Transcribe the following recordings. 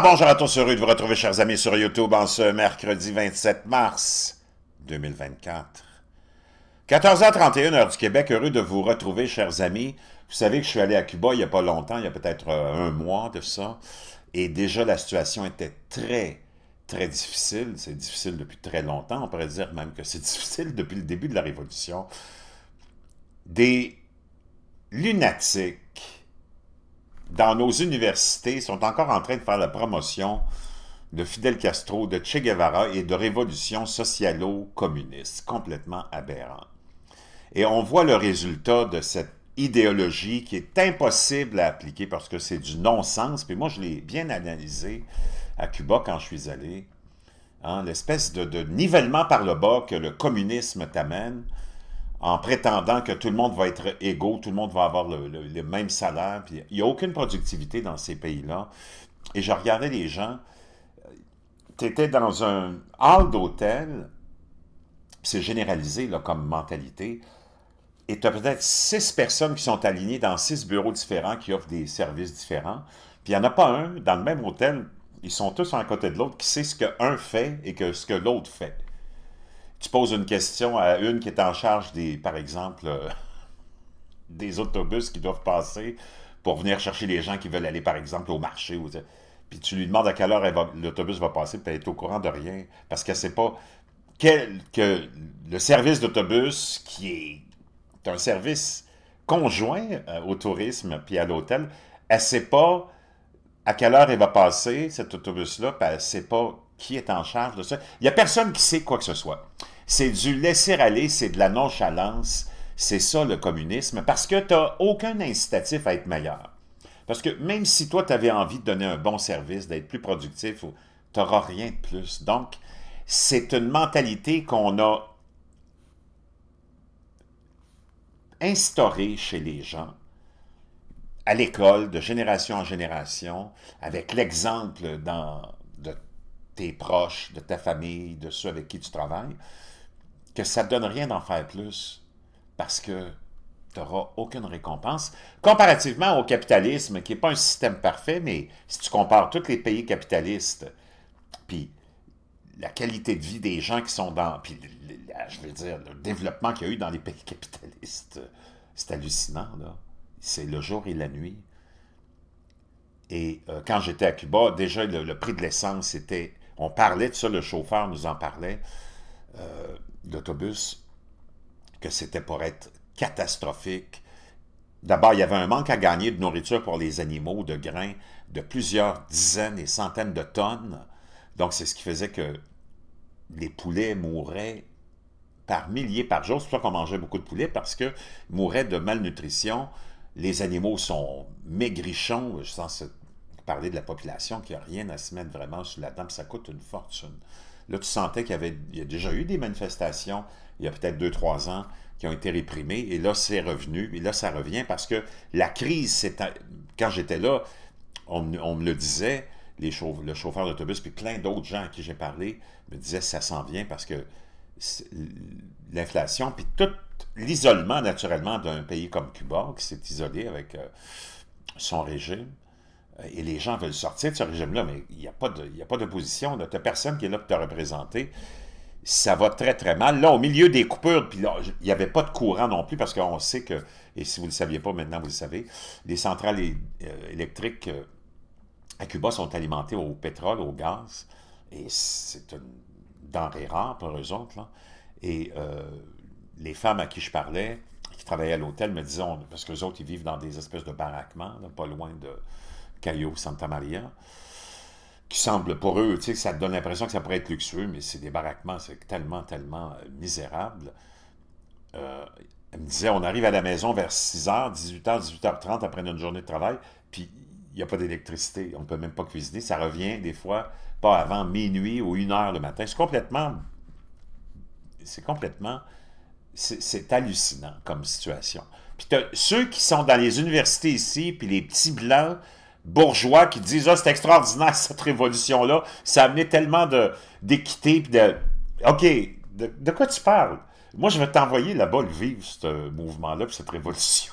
Bonjour à tous, heureux de vous retrouver, chers amis, sur YouTube en ce mercredi 27 mars 2024. 14h31, heure du Québec, heureux de vous retrouver, chers amis. Vous savez que je suis allé à Cuba il n'y a pas longtemps, il y a peut-être un mois de ça, et déjà la situation était très, très difficile. C'est difficile depuis très longtemps, on pourrait dire même que c'est difficile depuis le début de la Révolution. Des lunatiques dans nos universités sont encore en train de faire la promotion de Fidel Castro, de Che Guevara et de révolutions socialo-communistes, complètement aberrant. Et on voit le résultat de cette idéologie qui est impossible à appliquer parce que c'est du non-sens. Puis moi, je l'ai bien analysé à Cuba quand je suis allé. Hein, l'espèce de nivellement par le bas que le communisme t'amène, en prétendant que tout le monde va être égaux, tout le monde va avoir le même salaire. Puis il n'y a aucune productivité dans ces pays-là. Et je regardais les gens. Tu étais dans un hall d'hôtel, c'est généralisé là, comme mentalité, et tu as peut-être 6 personnes qui sont alignées dans 6 bureaux différents qui offrent des services différents. Puis il n'y en a pas un, dans le même hôtel, ils sont tous à côté de l'autre, qui sait ce qu'un fait et que ce que l'autre fait. Tu poses une question à une qui est en charge des, par exemple, des autobus qui doivent passer pour venir chercher les gens qui veulent aller, par exemple, au marché. Ou, puis tu lui demandes à quelle heure l'autobus va passer, puis elle est au courant de rien. Parce qu'elle ne sait pas que le service d'autobus, qui est un service conjoint au tourisme puis à l'hôtel, elle ne sait pas à quelle heure il va passer, cet autobus-là, puis elle ne sait pas qui est en charge de ça. Il n'y a personne qui sait quoi que ce soit. C'est du laisser-aller, c'est de la nonchalance. C'est ça, le communisme, parce que tu n'as aucun incitatif à être meilleur. Parce que même si toi, tu avais envie de donner un bon service, d'être plus productif, tu n'auras rien de plus. Donc, c'est une mentalité qu'on a instaurée chez les gens, à l'école, de génération en génération, avec l'exemple de tes proches, de ta famille, de ceux avec qui tu travailles, que ça ne te donne rien d'en faire plus parce que tu n'auras aucune récompense. Comparativement au capitalisme, qui n'est pas un système parfait, mais si tu compares tous les pays capitalistes, puis la qualité de vie des gens qui sont dans... Puis, je veux dire, le développement qu'il y a eu dans les pays capitalistes, c'est hallucinant, là. C'est le jour et la nuit. Et quand j'étais à Cuba, déjà, le prix de l'essence était... On parlait de ça, le chauffeur nous en parlait, d'autobus, que c'était pour être catastrophique. D'abord, il y avait un manque à gagner de nourriture pour les animaux, de grains, de plusieurs dizaines et centaines de tonnes. Donc, c'est ce qui faisait que les poulets mouraient par milliers par jour. C'est pour ça qu'on mangeait beaucoup de poulets, parce qu'ils mouraient de malnutrition. Les animaux sont maigrichons, sans parler de la population qui n'a rien à se mettre vraiment sous la dent, ça coûte une fortune. Là, tu sentais qu'il y a déjà eu des manifestations, il y a peut-être 2-3 ans, qui ont été réprimées, et là, c'est revenu, et là, ça revient, parce que la crise, quand j'étais là, on me le disait, le chauffeur d'autobus, puis plein d'autres gens à qui j'ai parlé, me disaient ça s'en vient, parce que l'inflation, puis tout l'isolement, naturellement, d'un pays comme Cuba, qui s'est isolé avec son régime, et les gens veulent sortir de ce régime-là, mais il n'y a pas d'opposition, tu n'as personne qui est là pour te représenter. Ça va très, très mal. Là, au milieu des coupures, puis il n'y avait pas de courant non plus, parce qu'on sait que, et si vous ne le saviez pas, maintenant vous le savez, les centrales électriques à Cuba sont alimentées au pétrole, au gaz, et c'est une denrée rare pour eux autres, là. Et les femmes à qui je parlais, qui travaillaient à l'hôtel, me disaient, parce qu'eux autres, ils vivent dans des espèces de baraquements, là, pas loin de Cayo Santa Maria, qui semble pour eux, tu sais, ça te donne l'impression que ça pourrait être luxueux, mais c'est des baraquements, c'est tellement, tellement misérable. Elle me disait, on arrive à la maison vers 6h, 18h, 18h30, après notre journée de travail, puis il n'y a pas d'électricité, on ne peut même pas cuisiner, ça revient des fois pas avant minuit ou 1h le matin. C'est complètement... C'est hallucinant comme situation. Puis t'as ceux qui sont dans les universités ici, puis les petits blancs bourgeois qui disent « Ah, c'est extraordinaire cette révolution-là, ça a amené tellement d'équité, puis de... » OK, de quoi tu parles? Moi, je vais t'envoyer là-bas le vivre, ce mouvement-là, puis cette révolution-là.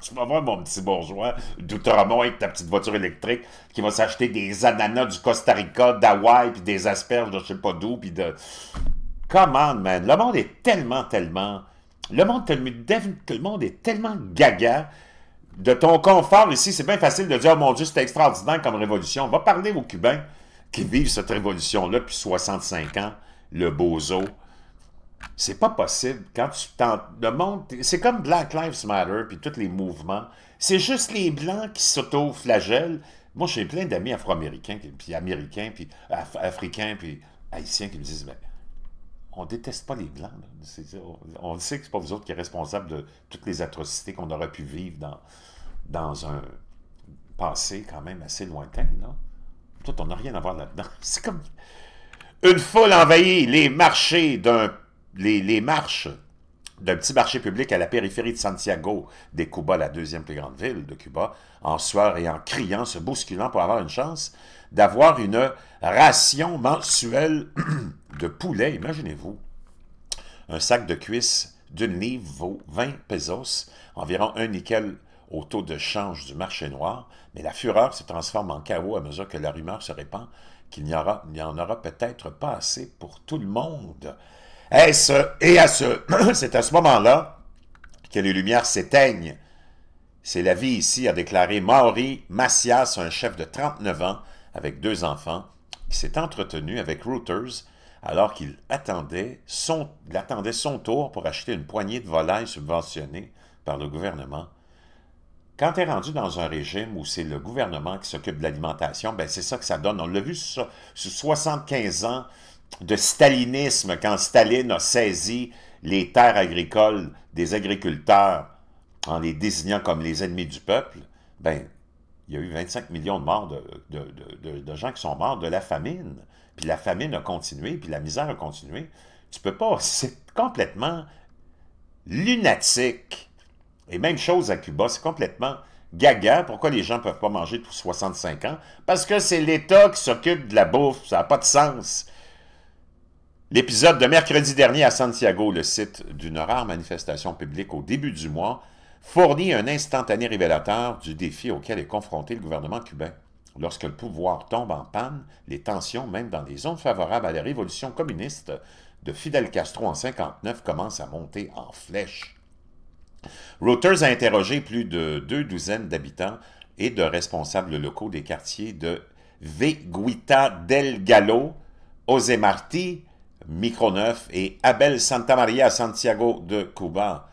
Tu vas voir mon petit bourgeois d'Outremont avec ta petite voiture électrique qui va s'acheter des ananas du Costa Rica, d'Hawaï, puis des asperges de je sais pas d'où, puis de... Come on, man! Le monde est tellement... Le monde est tellement gaga. De ton confort ici, c'est bien facile de dire « Oh mon Dieu, c'est extraordinaire comme révolution. » Va parler aux Cubains qui vivent cette révolution-là depuis 65 ans, le bozo. C'est pas possible. Quand tu t'en... Le monde... C'est comme Black Lives Matter puis tous les mouvements. C'est juste les Blancs qui s'auto-flagellent. Moi, j'ai plein d'amis afro-américains, puis américains, puis africains, puis haïtiens qui me disent « Mais... » On déteste pas les Blancs. On sait que c'est pas vous autres qui êtes responsables de toutes les atrocités qu'on aurait pu vivre dans un passé quand même assez lointain. Tout, on n'a rien à voir là-dedans. C'est comme une foule envahie les marchés d'un petit marché public à la périphérie de Santiago de Cuba, la deuxième plus grande ville de Cuba, en sueur et en criant, se bousculant pour avoir une chance d'avoir une ration mensuelle de poulet. Imaginez-vous, un sac de cuisses d'une livre vaut 20 pesos, environ un nickel au taux de change du marché noir, mais la fureur se transforme en chaos à mesure que la rumeur se répand qu'il n'y en aura peut-être pas assez pour tout le monde. C'est à ce moment-là que les lumières s'éteignent. C'est la vie ici, a déclaré Maury Macias, un chef de 39 ans avec 2 enfants, qui s'est entretenu avec Reuters alors qu'il attendait son tour pour acheter une poignée de volailles subventionnées par le gouvernement. Quand tu es rendu dans un régime où c'est le gouvernement qui s'occupe de l'alimentation, ben c'est ça que ça donne. On l'a vu sous 75 ans de stalinisme, quand Staline a saisi les terres agricoles des agriculteurs en les désignant comme les ennemis du peuple, ben il y a eu 25 millions de morts de gens qui sont morts de la famine. Puis la famine a continué, puis la misère a continué. Tu peux pas... C'est complètement lunatique. Et même chose à Cuba, c'est complètement gaga. Pourquoi les gens ne peuvent pas manger depuis 65 ans? Parce que c'est l'État qui s'occupe de la bouffe. Ça n'a pas de sens. L'épisode de mercredi dernier à Santiago, le site d'une rare manifestation publique au début du mois, fournit un instantané révélateur du défi auquel est confronté le gouvernement cubain. Lorsque le pouvoir tombe en panne, les tensions, même dans les zones favorables à la révolution communiste de Fidel Castro en 1959, commencent à monter en flèche. Reuters a interrogé plus de 2 douzaines d'habitants et de responsables locaux des quartiers de Viguita del Gallo, José Martí, Microneuf et Abel Santa Maria à Santiago de Cuba.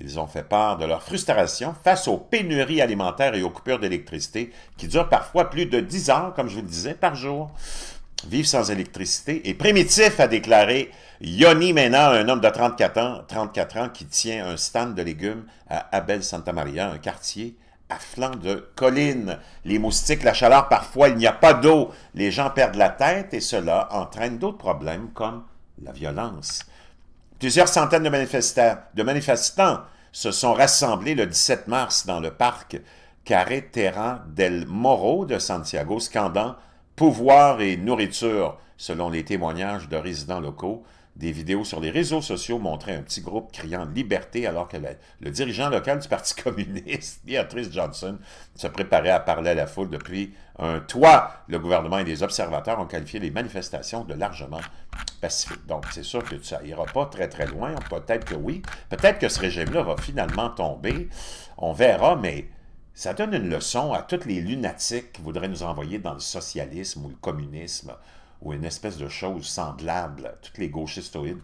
Ils ont fait part de leur frustration face aux pénuries alimentaires et aux coupures d'électricité qui durent parfois plus de 10 heures, comme je vous le disais, par jour. Vivre sans électricité est primitif, a déclaré Yoni Mena, un homme de 34 ans qui tient un stand de légumes à Abel Santa Maria, un quartier à flanc de collines. Les moustiques, la chaleur, parfois il n'y a pas d'eau. Les gens perdent la tête et cela entraîne d'autres problèmes comme la violence. Plusieurs centaines de manifestants se sont rassemblés le 17 mars dans le parc Carré-Terra del Moro de Santiago, scandant « pouvoir et nourriture », selon les témoignages de résidents locaux. Des vidéos sur les réseaux sociaux montraient un petit groupe criant « liberté » alors que le dirigeant local du Parti communiste, Beatrice Johnson, se préparait à parler à la foule depuis un toit. Le gouvernement et les observateurs ont qualifié les manifestations de largement pacifiques. Donc, c'est sûr que ça n'ira pas très très loin. Peut-être que oui. Peut-être que ce régime-là va finalement tomber. On verra, mais ça donne une leçon à tous les lunatiques qui voudraient nous envoyer dans le socialisme ou le communisme, ou une espèce de chose semblable, toutes les gauchistoïdes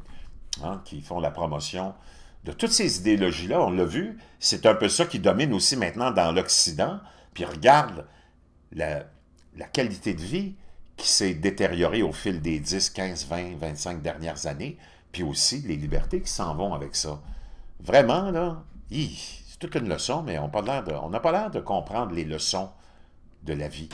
qui font la promotion de toutes ces idéologies-là, on l'a vu, c'est un peu ça qui domine aussi maintenant dans l'Occident, puis regarde la qualité de vie qui s'est détériorée au fil des 10, 15, 20, 25 dernières années, puis aussi les libertés qui s'en vont avec ça. Vraiment, là, c'est toute une leçon, mais on n'a pas l'air de comprendre les leçons de la vie.